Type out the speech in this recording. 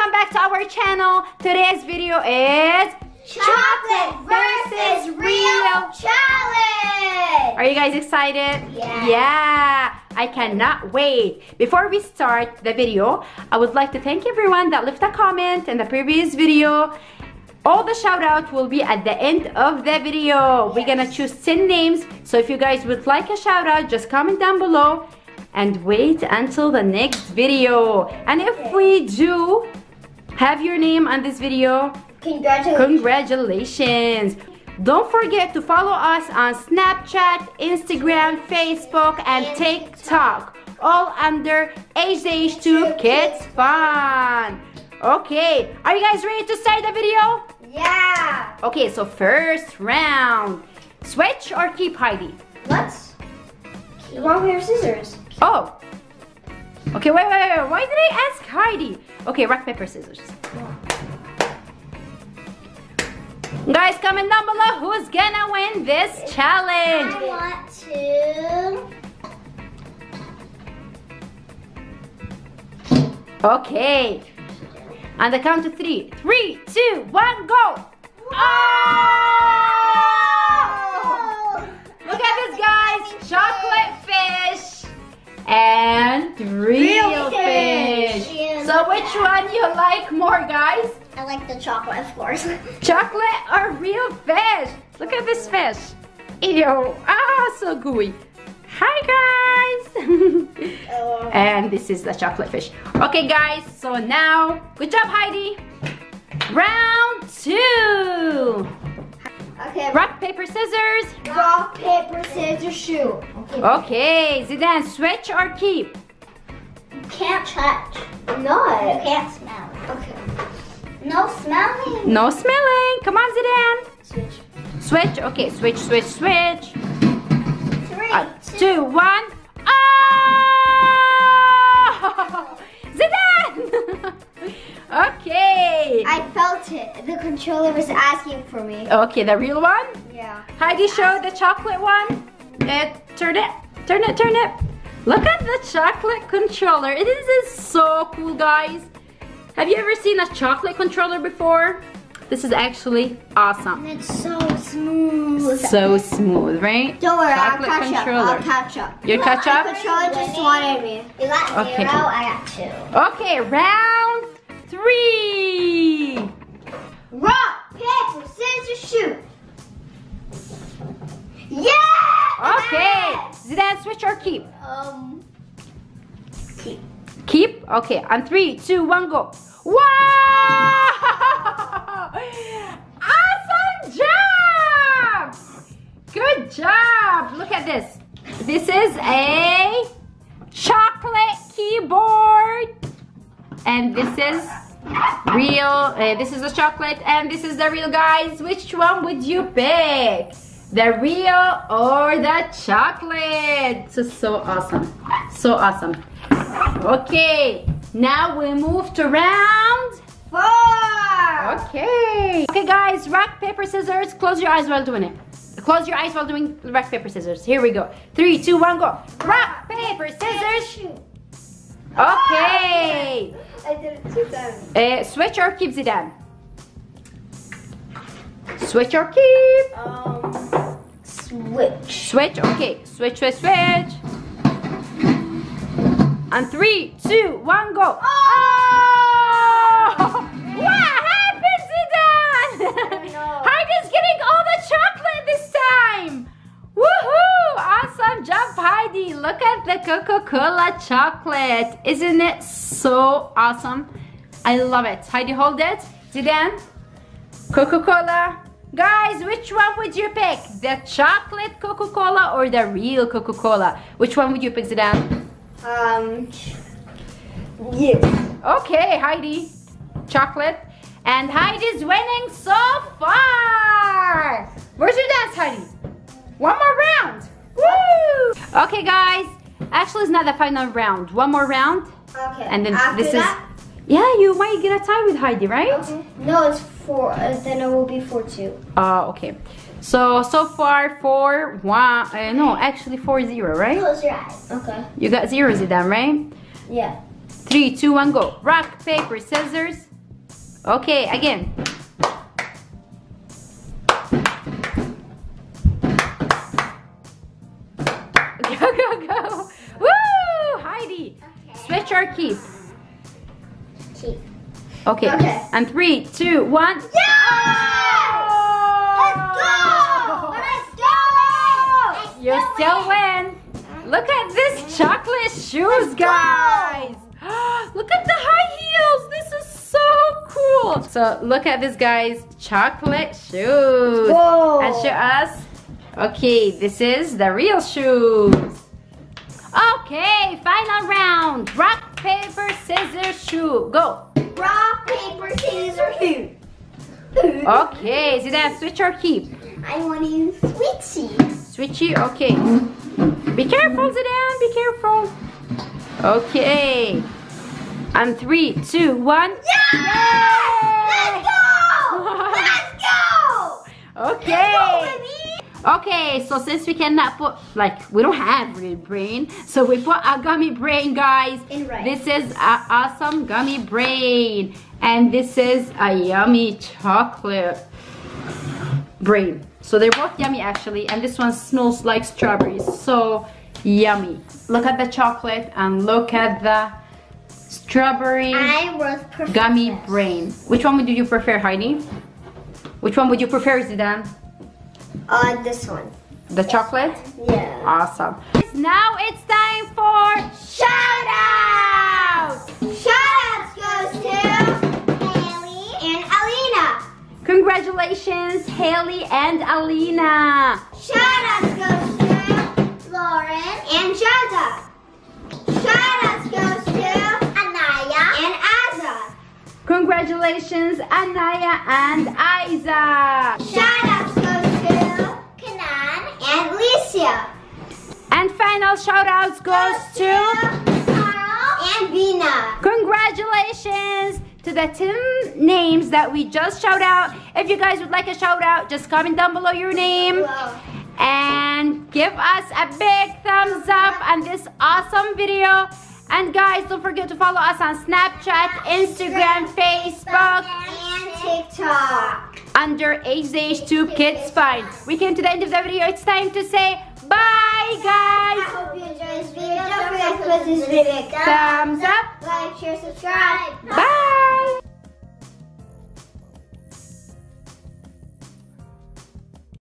welcome back to our channel. Today's video is Chocolate versus Real Challenge. Are you guys excited? Yeah. Yeah. I cannot wait. Before we start the video, I would like to thank everyone that left a comment in the previous video. All the shout out will be at the end of the video. Yes. We're gonna choose 10 names. So if you guys would like a shout out, just comment down below and wait until the next video. And if we do have your name on this video, congratulations. Don't forget to follow us on Snapchat, Instagram, Facebook, and TikTok, all under HH2 Kids Fun. Okay, are you guys ready to start the video? Yeah. Okay, so first round. Switch or keep, Heidi? Let's keep rock, paper, scissors. Oh. Okay, wait. Why did I ask Heidi? Okay, rock, paper, scissors. Yeah. Guys, comment down below who's gonna win this challenge. I want to... Okay. On the count of 3, 3, 2, 1, go! Oh! Look at this, guys! Chocolate fish and real fish. So which one you like more, guys? I like the chocolate, of course. Chocolate or real fish? Look at this fish. Ew! Ah, so gooey. Hi guys! And this is the chocolate fish. Okay guys, so now, good job Heidi! Round 2! Okay. Rock, paper, scissors. Rock, paper, scissors, shoot. Okay, Zidane, switch or keep? You can't touch. No. You can't smell. Okay. No smelling. No smelling. Come on Zidane. Switch. Switch, okay. Switch. 3, 2, 1. Oh! Zidane! Okay. I felt it. The controller was asking for me. Okay, the real one? Yeah. Heidi showed the chocolate one. Turn it. Look at the chocolate controller. It is so cool, guys. Have you ever seen a chocolate controller before? This is actually awesome. And it's so smooth. So smooth, right? Don't worry, I'll catch up. You'll catch up? The controller just wanted me. You got 0, I got 2. Okay, round 3. Rock, paper, scissors, shoot. Yeah! Okay, Zidane, switch or keep? Keep. Keep? Okay, on 3, 2, 1, go. Wow! Awesome job! Good job! Look at this. This is a chocolate keyboard. And this is real. This is the chocolate and this is the real, guys. Which one would you pick? The real or the chocolate? This is so awesome. So awesome. Okay. Now we move to round 4. Okay. Okay guys, rock, paper, scissors. Close your eyes while doing it. Close your eyes while doing rock, paper, scissors. Here we go. 3, 2, 1, go. Rock, paper, scissors. Okay. I did it 2 times. Switch or keep, Zidane? Switch or keep? Switch. Switch, okay. Switch. And 3, 2, 1, go. Oh! What happened, Zidane? Heidi's getting all the chocolate this time. Woohoo! Awesome job, Heidi. Look at the Coca-Cola chocolate. Isn't it so awesome? I love it. Heidi, hold it. Zidane, Coca-Cola. Guys, which one would you pick? The chocolate Coca-Cola or the real Coca-Cola? Which one would you pick, Zidane? Yes. Okay, Heidi. Chocolate. And Heidi's winning so far. Where's your dance, Heidi? One more round. Woo! Okay, guys. Actually, it's not the final round. One more round. Okay. And then yeah, you might get a tie with Heidi, right? Okay. No, it's 4. Then it will be 4-2. Okay. So far 4-1. No, actually 4-0, right? Close your eyes. Okay. You got 0, Zidane, right? Yeah. 3, 2, 1, go. Rock, paper, scissors. Okay, again. Go, go, go. Woo! Heidi, okay. Switch or keep? Keep. Okay. Okay. And 3, 2, 1. Yeah! Oh! Let's go! But I still win. Look at this chocolate shoes, guys. Look at the high heels. This is so cool. So look at this, guys. Chocolate shoes. Whoa. And show us. Okay, this is the real shoes. Okay, final round. Rock, paper, scissors, shoe. Go. Rock, paper, scissors, shoe. Okay, Zidane, switch or keep? I want to switchy. Switchy, okay. Be careful, Zidane, be careful. Okay. And 3, 2, 1. Yeah! Let's go! Let's go! Okay. Let's go, baby. Okay, so since we cannot put, like, we don't have real brain, so we put a gummy brain, guys. Right. This is an awesome gummy brain. And this is a yummy chocolate brain. So they're both yummy, actually. And this one smells like strawberries. So yummy. Look at the chocolate and look at the strawberry gummy brain. Which one would you prefer, Heidi? Which one would you prefer, Zidane? This one. The chocolate? Yeah. Awesome. Now it's time for shout-outs! Shout-outs goes to Haley and Alina. Congratulations, Haley and Alina. Shout-outs goes to Lauren and Jada. Shout-outs goes to Anaya and Aza. Congratulations, Anaya and Aza. Shout-outs goes and Alicia. And final shout-outs goes to Carl and Vina. Congratulations to the 10 names that we just shout out. If you guys would like a shout-out, just comment down below your name. Wow. And give us a big thumbs up on this awesome video. And guys, don't forget to follow us on Snapchat, Instagram, Facebook, and TikTok. Under HH2 Kids Find. We came to the end of the video. It's time to say bye, guys. I hope you enjoyed this video. Don't forget to click this video. Thumbs up, like, share, subscribe. Bye.